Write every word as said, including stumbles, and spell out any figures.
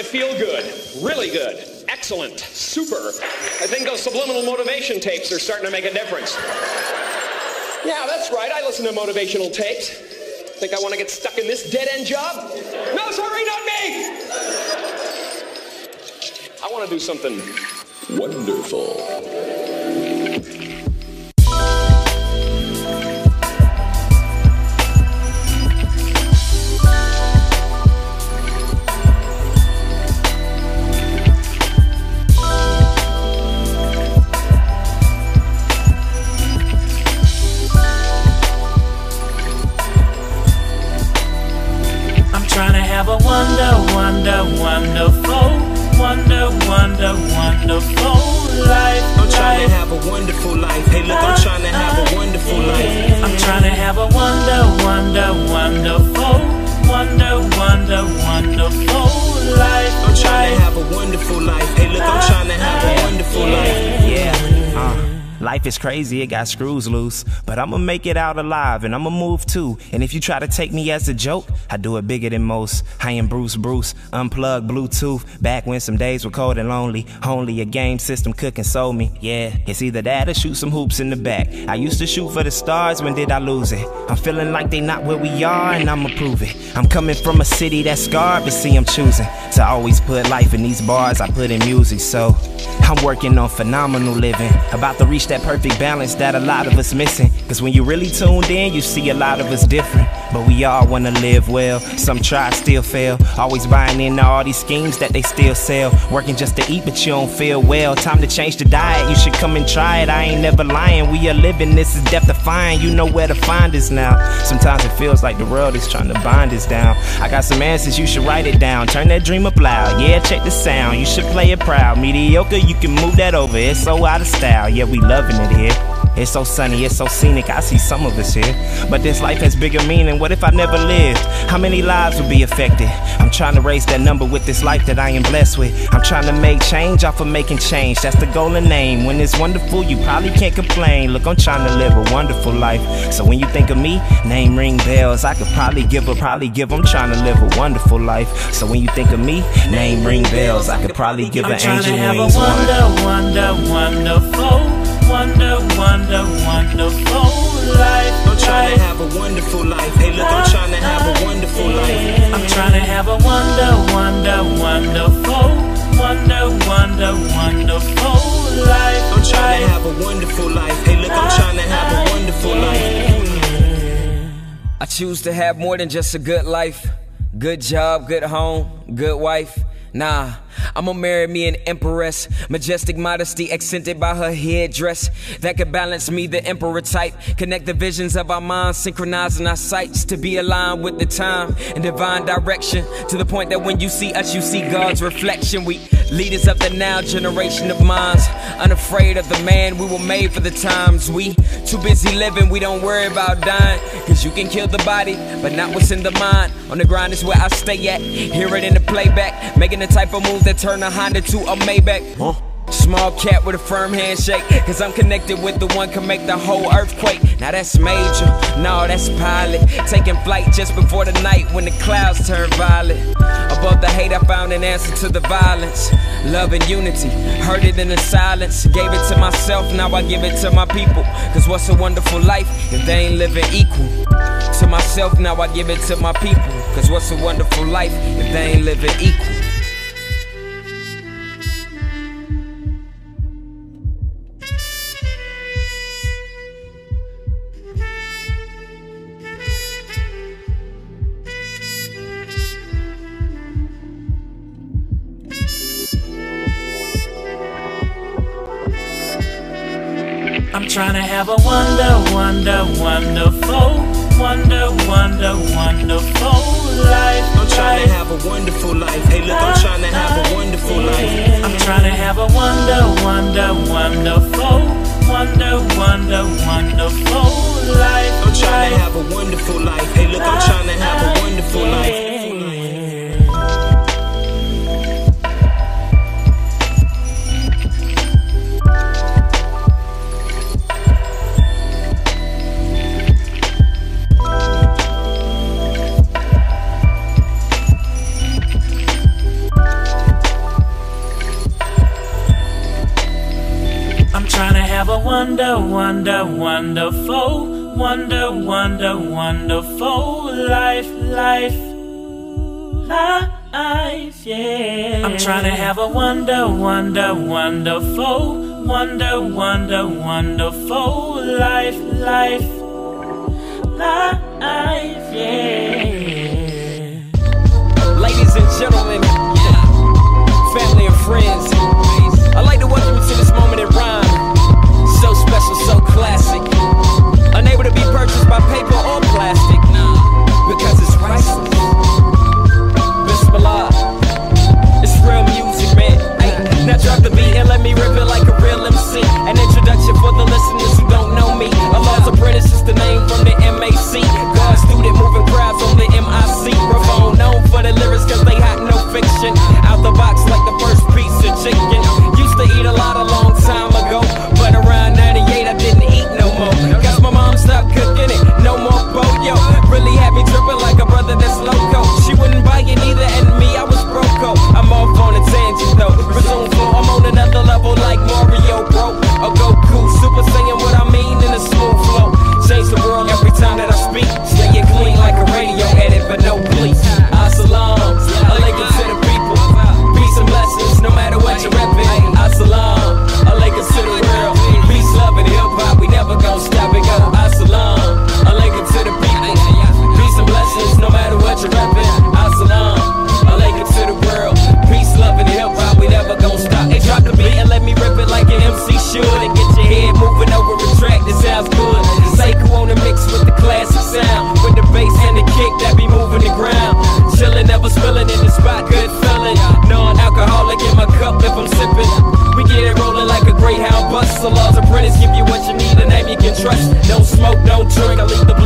I feel good, really good, excellent, super. I think those subliminal motivation tapes are starting to make a difference. Yeah, that's right, I listen to motivational tapes. Think I want to get stuck in this dead-end job? No, sorry, not me! I want to do something wonderful. A wonder, wonder, wonderful, wonder, wonder, wonderful life. I'm trying to have a wonderful life. Hey, look, I'm trying to have a wonderful life. I'm trying to have a wonder, wonder, wonderful, wonder, wonder, wonderful life. I'm trying to have a wonderful life. Hey, look, I'm trying to have a wonderful life. Yeah. Uh. Life is crazy, it got screws loose, but I'ma make it out alive and I'ma move too. And if you try to take me as a joke, I do it bigger than most. I am Bruce Bruce, unplugged Bluetooth, back when some days were cold and lonely. Only a game system cooking sold me, yeah. It's either that or shoot some hoops in the back. I used to shoot for the stars, when did I lose it? I'm feeling like they not where we are and I'ma prove it. I'm coming from a city that's scarred, but see I'm choosing to always put life in these bars, I put in music. So I'm working on phenomenal living, about to reach that perfect balance that a lot of us missing. Cause when you really tuned in, you see a lot of us different. But we all wanna live well, some try, still fail. Always buying into all these schemes that they still sell. Working just to eat, but you don't feel well. Time to change the diet, you should come and try it. I ain't never lying, we are living, this is death-defying. You know where to find us now. Sometimes it feels like the world is trying to bind us down. I got some answers, you should write it down. Turn that dream up loud, yeah, check the sound. You should play it proud, mediocre, you can move that over. It's so out of style, yeah, we love it here. It's so sunny, it's so scenic, I see some of us here. But this life has bigger meaning, what if I never lived? How many lives would be affected? I'm trying to raise that number with this life that I am blessed with. I'm trying to make change off of making change, that's the goal and aim. When it's wonderful, you probably can't complain. Look, I'm trying to live a wonderful life. So when you think of me, name ring bells. I could probably give up, probably give, I'm trying to live a wonderful life. So when you think of me, name ring bells. I could probably give an angel wings. I'm trying to have a wonder, wonder, wonderful. Wonder, wonder, wonderful life. I'm trying to have a wonderful life. Hey, look, I'm trying to have a wonderful life. I'm trying to have a wonder, wonder, wonderful, wonder, wonder, wonderful life. I'm trying to have a wonderful life. Hey, look, I'm trying to have a wonderful life. I choose to have more than just a good life. Good job, good home, good wife. Nah, I'ma marry me an empress. Majestic modesty accented by her headdress. That could balance me, the emperor type. Connect the visions of our minds, synchronizing our sights to be aligned with the time and divine direction. To the point that when you see us, you see God's reflection. We leaders of the now, generation of minds, unafraid of the man, we were made for the times. We too busy living, we don't worry about dying. Cause you can kill the body, but not what's in the mind. On the grind is where I stay at, hear it in the playback. Making the type of moves that turn a Honda to a Maybach. Huh? Small cat with a firm handshake, cause I'm connected with the one can make the whole earthquake. Now that's major, no that's pilot. Taking flight just before the night when the clouds turn violet. Above the hate I found an answer to the violence. Love and unity, heard it in the silence. Gave it to myself, now I give it to my people. Cause what's a wonderful life if they ain't living equal? To myself, now I give it to my people. Cause what's a wonderful life if they ain't living equal? I'm trying to have a wonder, wonder, wonderful, wonder, wonder, wonderful life. I'm trying to have a wonderful life. Hey, look, I'm trying to have a wonderful life. I'm trying to have a wonder, wonder, wonderful, wonder, wonder, wonderful life. I'm trying to have a wonderful life. Hey, look, I'm trying to have a wonderful life. a wonder, wonder, wonderful, wonder, wonder, wonderful life, life, life, yeah. I'm trying to have a wonder, wonder, wonderful, wonder, wonder, wonderful life, life, life, yeah. Ladies and gentlemen, family and friends, I'd like to welcome you to this moment in rhyme. So special, so classic. Unable to be purchased by paper or plastic, because it's priceless. Bismillah, it's real music, man. Ay, now drop the beat and let me rip it like a real M C. An introduction for the listeners who don't know me. A Law's Apprentice is the name from the M A C. God student moving crowds on the M I C. Ravone known for the lyrics cause they hot, no fiction. Out the box like the first piece of chicken. Used to eat a lot a long time ago, but around ninety-eight I didn't eat no more. Guess my mom stopped cooking it, no more boyo. Really had me tripping like a brother that's loco. She wouldn't buy it either and me, I was broco. I'm off on a tangent though, resume flow. I'm on another level like Mario bro, or Goku, Super Saiyan what I mean in a smooth flow. Change the world every time that I speak, staying clean like a radio edit but no police. Assalam, alaikum to the people, peace and blessings no matter what you're reppin'. Assalam, alaikum to the world, peace, love, and hip-hop, we never gon' stop it, go. Assalam, alaikum to the people, peace and blessings, no matter what you're reppin'. Assalam, alaikum to the world, peace, love, and hip-hop, we never gon' stop it. Drop the beat and let me rip it like an M C should, and get your head moving over a track that sounds good. Seiko on the mix with the classic sound, with the bass and the kick that be moving the ground. Chillin', never spillin' in the spot, good feelin', non-alcoholic in my cup if I'm sippin'. We get it rolling like a Greyhound bus. The Law's Apprentice give you what you need, a name you can trust. Don't smoke, don't drink, I leave the